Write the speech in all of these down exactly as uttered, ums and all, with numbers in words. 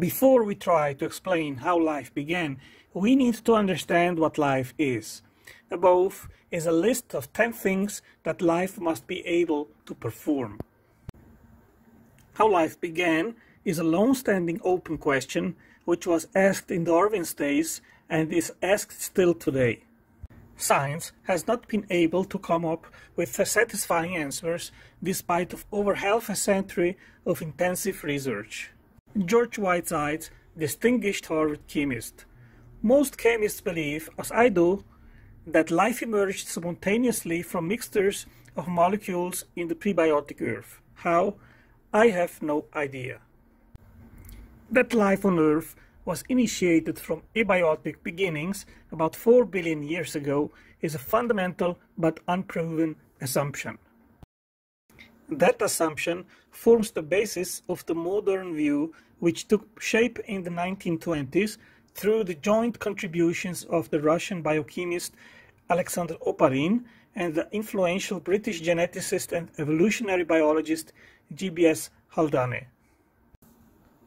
before we try to explain how life began, we need to understand what life is. Above is a list of ten things that life must be able to perform. How life began is a long-standing open question which was asked in Darwin's days and is asked still today. Science has not been able to come up with satisfying answers despite of over half a century of intensive research. George Whitesides, distinguished Harvard chemist. Most chemists believe, as I do, that life emerged spontaneously from mixtures of molecules in the prebiotic Earth. How? I have no idea. That life on Earth was initiated from abiotic beginnings about four billion years ago is a fundamental but unproven assumption. That assumption forms the basis of the modern view which took shape in the nineteen twenties through the joint contributions of the Russian biochemist Alexander Oparin and the influential British geneticist and evolutionary biologist G B S Haldane.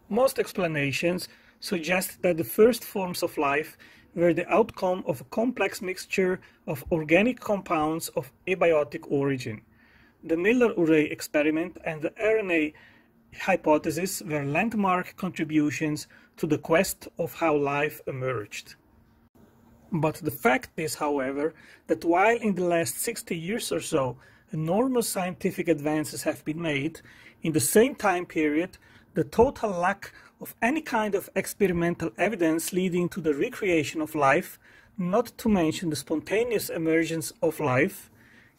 Most explanations suggest that the first forms of life were the outcome of a complex mixture of organic compounds of abiotic origin. The Miller-Urey experiment and the R N A hypothesis were landmark contributions to the quest of how life emerged. But the fact is, however, that while in the last sixty years or so enormous scientific advances have been made, in the same time period the total lack of any kind of experimental evidence leading to the recreation of life, not to mention the spontaneous emergence of life,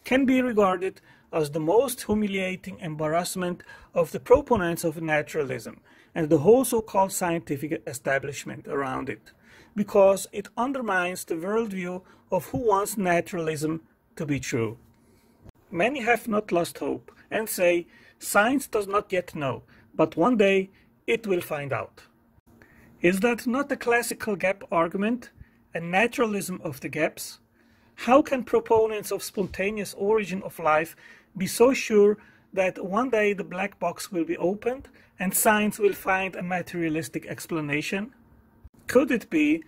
can be regarded as the most humiliating embarrassment of the proponents of naturalism and the whole so-called scientific establishment around it, because it undermines the worldview of who wants naturalism to be true. Many have not lost hope and say, science does not yet know, but one day it will find out. Is that not a classical gap argument, a naturalism of the gaps? How can proponents of spontaneous origin of life be so sure that one day the black box will be opened and science will find a materialistic explanation? Could it be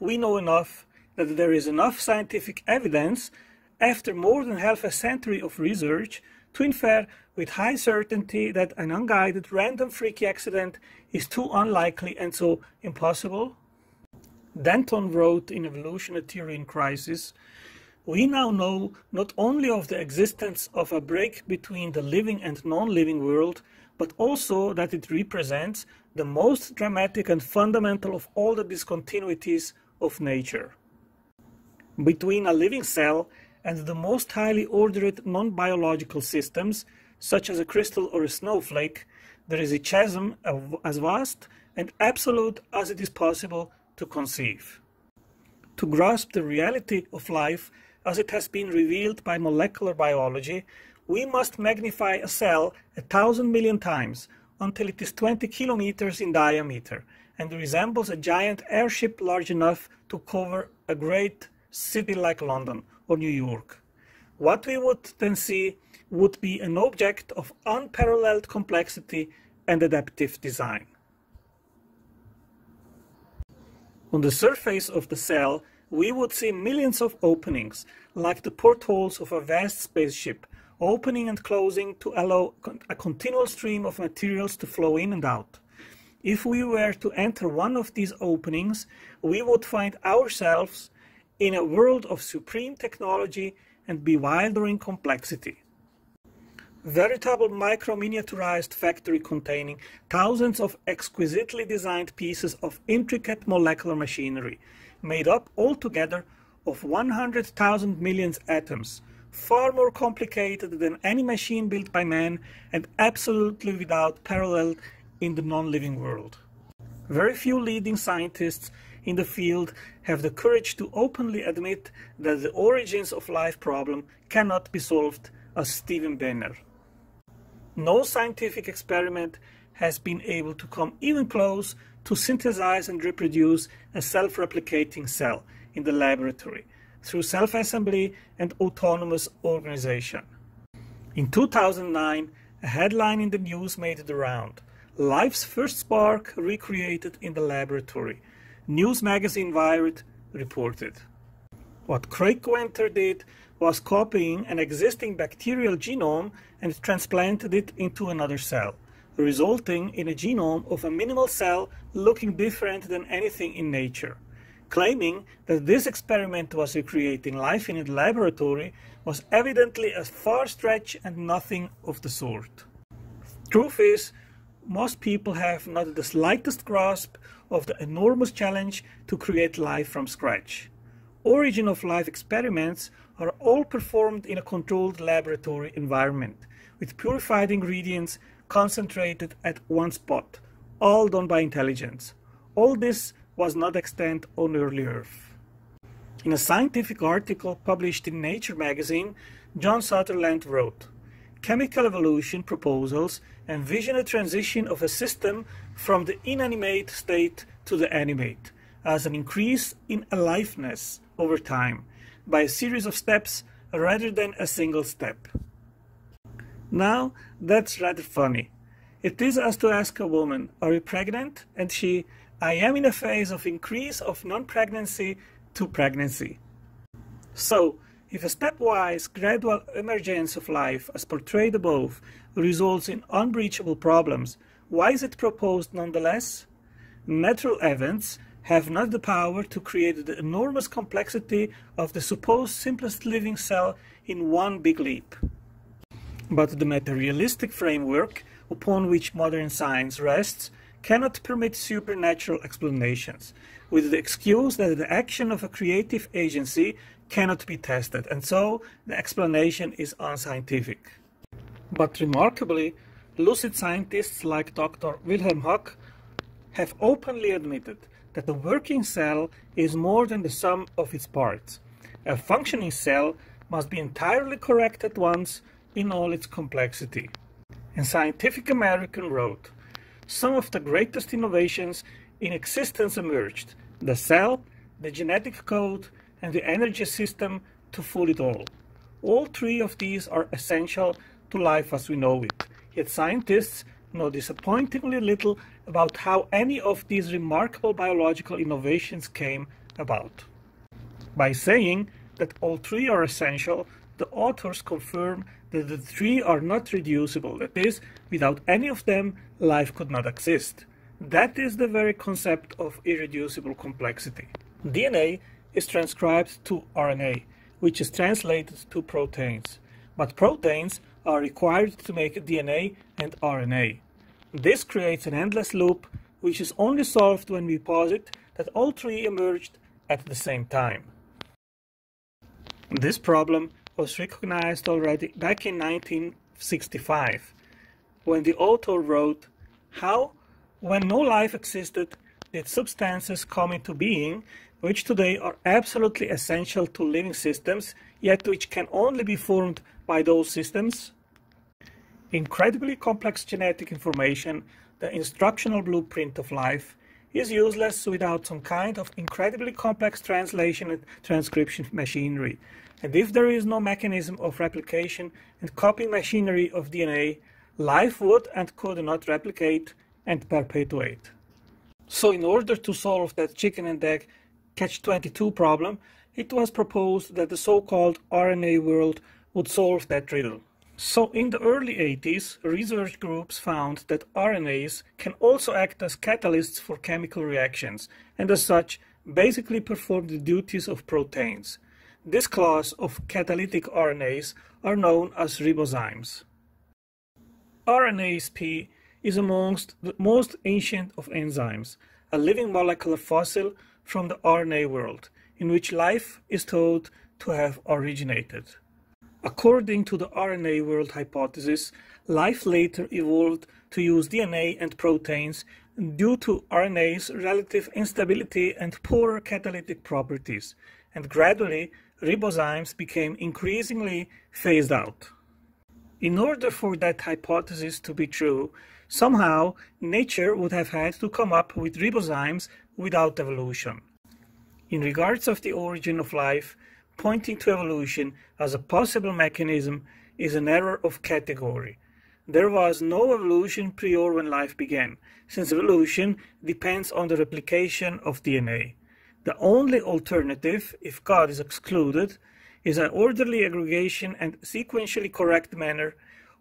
we know enough that there is enough scientific evidence after more than half a century of research to infer with high certainty that an unguided random freaky accident is too unlikely and so impossible? Denton wrote in Evolutionary Theory in Crisis, "We now know not only of the existence of a break between the living and non-living world, but also that it represents the most dramatic and fundamental of all the discontinuities of nature. Between a living cell and the most highly ordered non-biological systems, such as a crystal or a snowflake, there is a chasm as vast and absolute as it is possible to conceive." To grasp the reality of life as it has been revealed by molecular biology, we must magnify a cell a thousand million times until it is twenty kilometers in diameter and resembles a giant airship large enough to cover a great city like London or New York. What we would then see would be an object of unparalleled complexity and adaptive design. On the surface of the cell, we would see millions of openings, like the portholes of a vast spaceship, opening and closing to allow a continual stream of materials to flow in and out. If we were to enter one of these openings, we would find ourselves in a world of supreme technology and bewildering complexity. Veritable micro-miniaturized factory containing thousands of exquisitely designed pieces of intricate molecular machinery, made up altogether of one hundred thousand million atoms, far more complicated than any machine built by man and absolutely without parallel in the non-living world. Very few leading scientists in the field have the courage to openly admit that the origins of life problem cannot be solved, as Steven Benner. No scientific experiment has been able to come even close to synthesize and reproduce a self-replicating cell in the laboratory through self-assembly and autonomous organization. In two thousand nine, a headline in the news made the round. Life's first spark recreated in the laboratory. News magazine Wired reported. What Craig Venter did was copying an existing bacterial genome and transplanted it into another cell, resulting in a genome of a minimal cell looking different than anything in nature. Claiming that this experiment was recreating life in a laboratory was evidently a far stretch and nothing of the sort. Truth is, most people have not the slightest grasp of the enormous challenge to create life from scratch. Origin of life experiments are all performed in a controlled laboratory environment, with purified ingredients concentrated at one spot, all done by intelligence. All this was not extant on early Earth. In a scientific article published in Nature magazine, John Sutherland wrote, "Chemical evolution proposals envision a transition of a system from the inanimate state to the animate, as an increase in aliveness over time, by a series of steps rather than a single step." Now, that's rather funny. It is as to ask a woman, "Are you pregnant?" and she, "I am in a phase of increase of non-pregnancy to pregnancy." So, if a stepwise, gradual emergence of life, as portrayed above, results in unbreachable problems, why is it proposed nonetheless? Natural events have not the power to create the enormous complexity of the supposed simplest living cell in one big leap. But the materialistic framework upon which modern science rests cannot permit supernatural explanations, with the excuse that the action of a creative agency cannot be tested, and so the explanation is unscientific. But remarkably, lucid scientists like Doctor Wilhelm Haack have openly admitted that the working cell is more than the sum of its parts. A functioning cell must be entirely correct at once in all its complexity. In Scientific American wrote, "Some of the greatest innovations in existence emerged, the cell, the genetic code, and the energy system to fool it all. All three of these are essential to life as we know it, yet scientists know disappointingly little about how any of these remarkable biological innovations came about." By saying that all three are essential, the authors confirm that the three are not reducible, that is, without any of them, life could not exist. That is the very concept of irreducible complexity. D N A is transcribed to R N A, which is translated to proteins, but proteins are required to make D N A and R N A. This creates an endless loop, which is only solved when we posit that all three emerged at the same time. This problem was recognized already back in nineteen sixty-five, when the author wrote, "How, when no life existed, did substances come into being, which today are absolutely essential to living systems, yet which can only be formed by those systems?" Incredibly complex genetic information, the instructional blueprint of life, is useless without some kind of incredibly complex translation and transcription machinery. And if there is no mechanism of replication and copying machinery of D N A, life would and could not replicate and perpetuate. So in order to solve that chicken and egg catch twenty-two problem, it was proposed that the so-called R N A world would solve that riddle. So in the early eighties, research groups found that R N As can also act as catalysts for chemical reactions, and as such, basically perform the duties of proteins. This class of catalytic R N As are known as ribozymes. RNase P is amongst the most ancient of enzymes, a living molecular fossil from the R N A world, in which life is thought to have originated. According to the R N A world hypothesis, life later evolved to use D N A and proteins due to R N A's relative instability and poorer catalytic properties, and gradually ribozymes became increasingly phased out. In order for that hypothesis to be true, somehow nature would have had to come up with ribozymes without evolution. In regards of the origin of life, pointing to evolution as a possible mechanism is an error of category. there was no evolution prior when life began, since evolution depends on the replication of D N A. The only alternative, if God is excluded, is an orderly aggregation and sequentially correct manner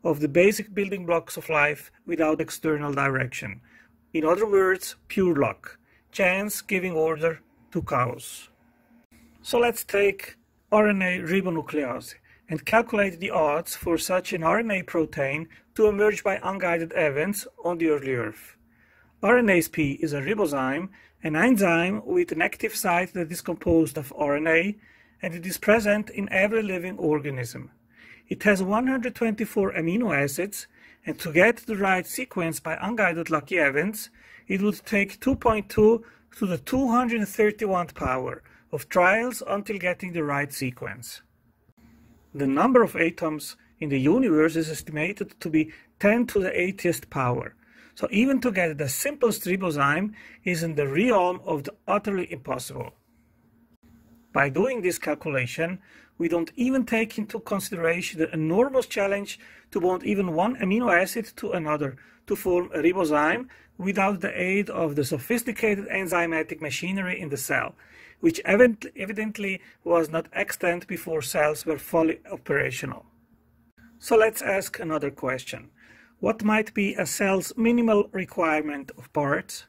of the basic building blocks of life without external direction. In other words, pure luck, chance giving order to chaos. So let's take R N A ribonuclease and calculate the odds for such an R N A protein to emerge by unguided events on the early Earth. RNase P is a ribozyme, an enzyme with an active site that is composed of R N A, and it is present in every living organism. It has one hundred twenty-four amino acids, and to get the right sequence by unguided lucky events, it would take two point two to the two hundred thirty-first power of trials until getting the right sequence. The number of atoms in the universe is estimated to be ten to the eightieth power. So even to get the simplest ribozyme is in the realm of the utterly impossible. By doing this calculation, we don't even take into consideration the enormous challenge to bond even one amino acid to another to form a ribozyme without the aid of the sophisticated enzymatic machinery in the cell, which evident evidently was not extant before cells were fully operational. So let's ask another question. What might be a cell's minimal requirement of parts?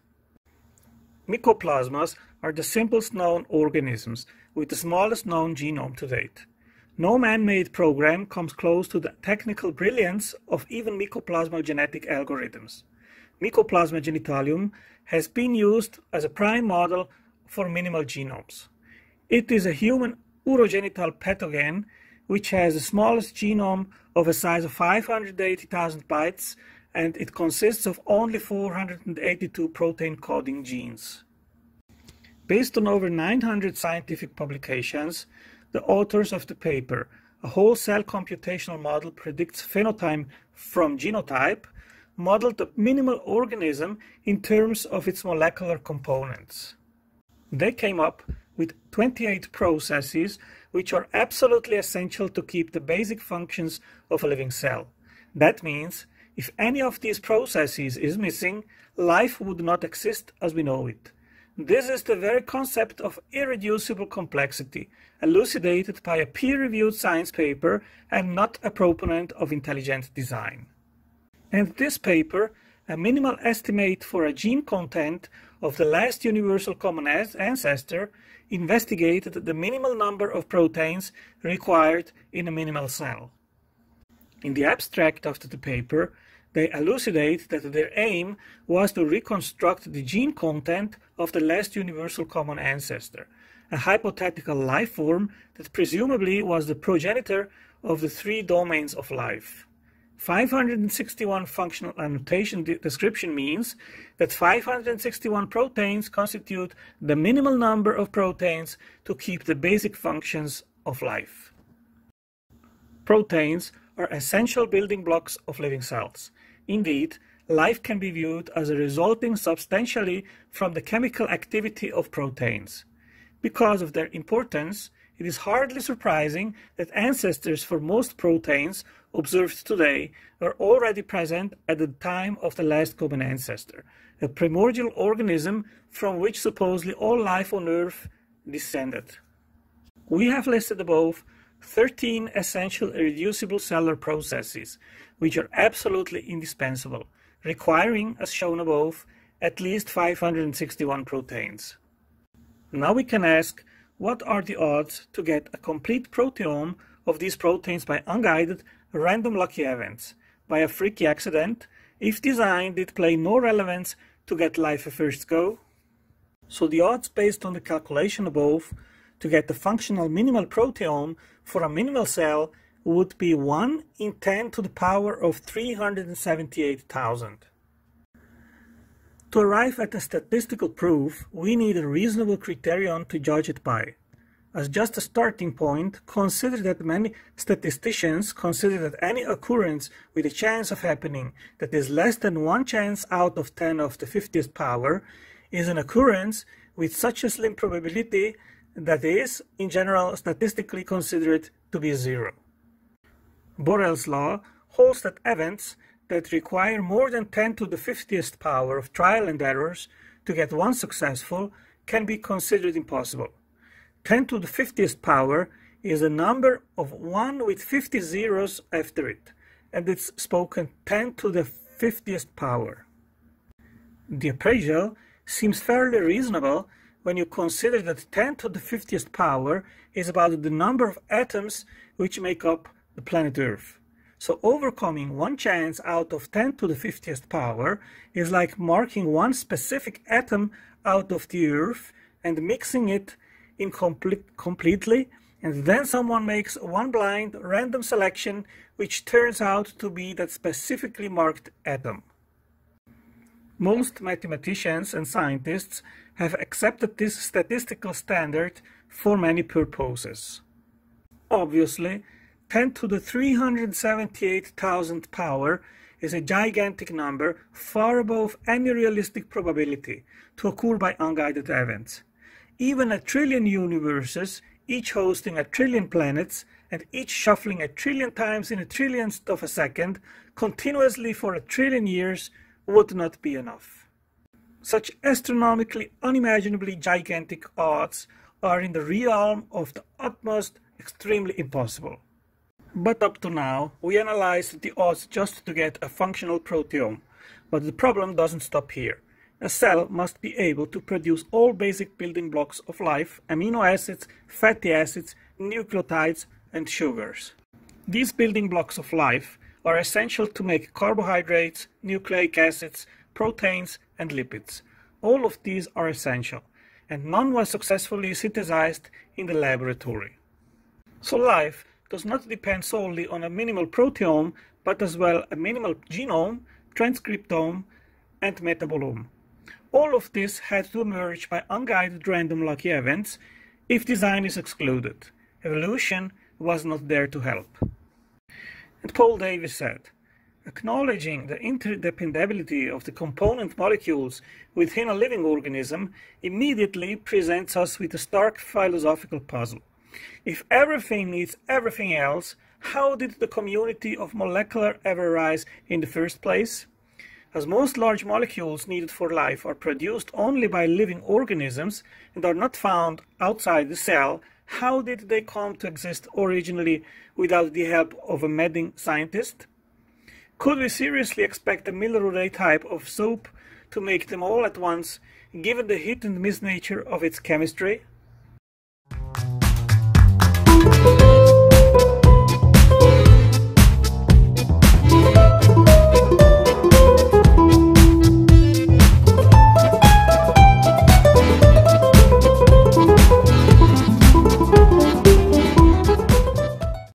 Mycoplasmas are the simplest known organisms with the smallest known genome to date. No man-made program comes close to the technical brilliance of even mycoplasma genetic algorithms. Mycoplasma genitalium has been used as a prime model for minimal genomes. It is a human urogenital pathogen which has the smallest genome of a size of five hundred eighty thousand bytes, and it consists of only four hundred eighty-two protein coding genes. Based on over nine hundred scientific publications, the authors of the paper, A Whole Cell Computational Model Predicts Phenotype from Genotype, modeled the minimal organism in terms of its molecular components. They came up with twenty-eight processes which are absolutely essential to keep the basic functions of a living cell. That means if any of these processes is missing, life would not exist as we know it. This is the very concept of irreducible complexity, elucidated by a peer-reviewed science paper and not a proponent of intelligent design. And this paper, a minimal estimate for a gene content of the last universal common ancestor, investigated the minimal number of proteins required in a minimal cell. In the abstract of the paper, they elucidate that their aim was to reconstruct the gene content of the last universal common ancestor, a hypothetical life form that presumably was the progenitor of the three domains of life. five hundred sixty-one functional annotation description means that five hundred sixty-one proteins constitute the minimal number of proteins to keep the basic functions of life. Proteins are essential building blocks of living cells. Indeed, life can be viewed as resulting substantially from the chemical activity of proteins. Because of their importance, it is hardly surprising that ancestors for most proteins observed today were already present at the time of the last common ancestor, a primordial organism from which supposedly all life on Earth descended. We have listed above thirteen essential irreducible cellular processes, which are absolutely indispensable, requiring, as shown above, at least five hundred sixty-one proteins. Now we can ask, what are the odds to get a complete proteome of these proteins by unguided, random lucky events? By a freaky accident, if design did play no relevance to get life a first go? So the odds based on the calculation above to get the functional minimal proteome for a minimal cell would be one in ten to the power of three hundred seventy-eight thousand. To arrive at a statistical proof, we need a reasonable criterion to judge it by. As just a starting point, consider that many statisticians consider that any occurrence with a chance of happening that is less than one chance out of ten of the fiftieth power is an occurrence with such a slim probability that is, in general, statistically considered to be zero. Borel's law holds that events that require more than ten to the fiftieth power of trial and errors to get one successful can be considered impossible. ten to the fiftieth power is a number of one with fifty zeros after it, and it's spoken ten to the fiftieth power. The appraisal seems fairly reasonable when you consider that ten to the fiftieth power is about the number of atoms which make up the planet Earth. So overcoming one chance out of ten to the fiftieth power is like marking one specific atom out of the Earth and mixing it in complete, completely, and then someone makes one blind random selection which turns out to be that specifically marked atom. Most mathematicians and scientists have accepted this statistical standard for many purposes. Obviously, ten to the three hundred seventy-eight thousandth power is a gigantic number far above any realistic probability to occur by unguided events. Even a trillion universes, each hosting a trillion planets, and each shuffling a trillion times in a trillionth of a second, continuously for a trillion years, would not be enough. Such astronomically, unimaginably gigantic odds are in the realm of the utmost, extremely impossible. But up to now, we analyzed the odds just to get a functional proteome. But the problem doesn't stop here. A cell must be able to produce all basic building blocks of life, amino acids, fatty acids, nucleotides, and sugars. These building blocks of life are essential to make carbohydrates, nucleic acids, proteins, and lipids. All of these are essential, and none were successfully synthesized in the laboratory. So life does not depend solely on a minimal proteome, but as well a minimal genome, transcriptome, and metabolome. All of this had to emerge by unguided random lucky events if design is excluded. Evolution was not there to help. And Paul Davies said, "Acknowledging the interdependability of the component molecules within a living organism immediately presents us with a stark philosophical puzzle. If everything needs everything else, how did the community of molecular ever rise in the first place? As most large molecules needed for life are produced only by living organisms and are not found outside the cell, how did they come to exist originally without the help of a meddling scientist? Could we seriously expect a Miller-Urey type of soap to make them all at once, given the hit and miss nature of its chemistry?